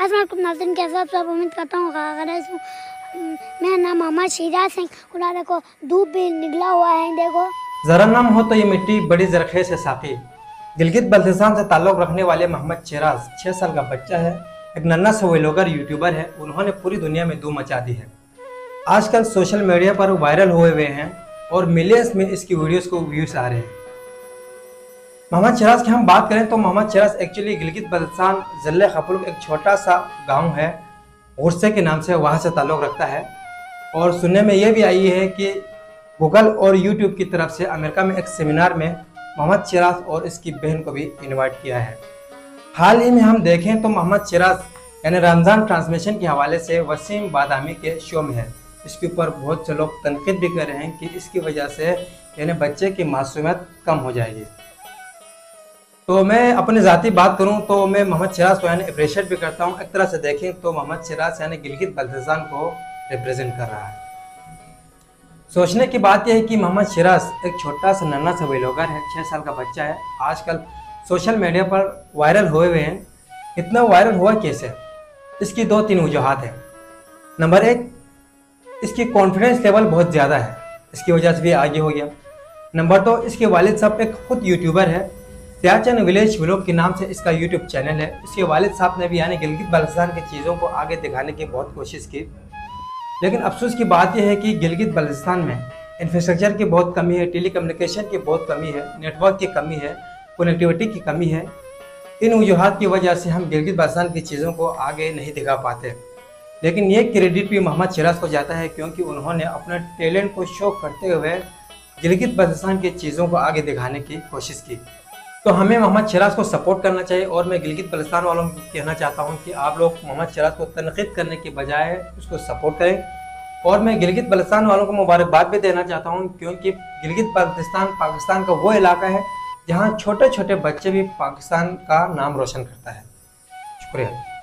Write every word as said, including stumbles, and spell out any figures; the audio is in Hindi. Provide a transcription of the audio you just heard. अस्सलाम नाज़रीन, कैसे आप सब? उम्मीद करता हूँ मेरा नाम मोहम्मद शिराज़ है। खुदा देखो धूप भी निकला हुआ है। देखो जरा नम हो तो ये मिट्टी बड़ी जरखे से साकी। गिलगित बाल्तिस्तान से ताल्लुक़ रखने वाले मोहम्मद शिराज़ छः साल का बच्चा है, एक नन्ना सा व्लॉगर यूट्यूबर है। उन्होंने पूरी दुनिया में धूम मचा दी है। आजकल सोशल मीडिया पर वायरल हुए हुए हैं और मिलियंस में इसकी वीडियोस को व्यूज आ रहे हैं। मोहम्मद शिराज़ की हम बात करें तो मोहम्मद शिराज़ एक्चुअली गिलगित बाल्तिस्तान जिले खपलू एक छोटा सा गांव है, गुरसे के नाम से वहाँ से ताल्लुक़ रखता है। और सुनने में यह भी आई है कि गूगल और यूट्यूब की तरफ से अमेरिका में एक सेमिनार में मोहम्मद शिराज़ और इसकी बहन को भी इन्वाइट किया है। हाल ही में हम देखें तो मोहम्मद शिराज़ यानी रमजान ट्रांसमिशन के हवाले से वसीम बदामी के शो में है। इसके ऊपर बहुत से लोग तनकीद भी कर रहे हैं कि इसकी वजह से यानी बच्चे की मासूमियत कम हो जाएगी। तो मैं अपनी ज़ाती बात करूं तो मैं मोहम्मद शिराज़ को यानी अप्रिशिएट भी करता हूं। एक तरह से देखें तो मोहम्मद शिराज़ यानी गिलगित बाल्तिस्तान को रिप्रेजेंट कर रहा है। सोचने की बात यह है कि मोहम्मद शिराज़ एक छोटा सा नन्हा सा व्लॉगर है, छः साल का बच्चा है। आजकल सोशल मीडिया पर वायरल हुए हुए हैं। इतना वायरल हुआ कैसे? इसकी दो तीन वजूहत हैं। नंबर एक, इसकी कॉन्फिडेंस लेवल बहुत ज़्यादा है, इसकी वजह से भी आगे हो गया। नंबर दो, इसके वालिद साहब एक खुद यूट्यूबर है, सियाचिन विलेज व्लॉग के नाम से इसका यूट्यूब चैनल है। इसके वालिद साहब ने भी यानी गिलगित बाल्तिस्तान की चीज़ों को आगे दिखाने की बहुत कोशिश की, लेकिन अफसोस की बात यह है कि गिलगित बाल्तिस्तान में इंफ्रास्ट्रक्चर की बहुत कमी है, टेलीकम्युनिकेशन की बहुत कमी है, नेटवर्क की कमी है, कनेक्टिविटी की कमी है। इन वजूहत की वजह से हम गिलगित बाल्तिस्तान की चीज़ों को आगे नहीं दिखा पाते। लेकिन ये क्रेडिट भी मोहम्मद शिराज़ को जाता है, क्योंकि उन्होंने अपने टैलेंट को शो करते हुए गिलगित बाल्तिस्तान की चीज़ों को आगे दिखाने की कोशिश की। तो हमें मोहम्मद शिराज़ को सपोर्ट करना चाहिए। और मैं गिलगित बाल्तिस्तान वालों को कहना चाहता हूँ कि आप लोग मोहम्मद शिराज़ को तनकीद करने के बजाय उसको सपोर्ट करें। और मैं गिलगित बाल्तिस्तान वालों को मुबारकबाद भी देना चाहता हूँ, क्योंकि गिलगित बाल्तिस्तान पाकिस्तान का वो इलाका है जहाँ छोटे छोटे बच्चे भी पाकिस्तान का नाम रोशन करता है। शुक्रिया।